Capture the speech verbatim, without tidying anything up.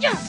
Yes!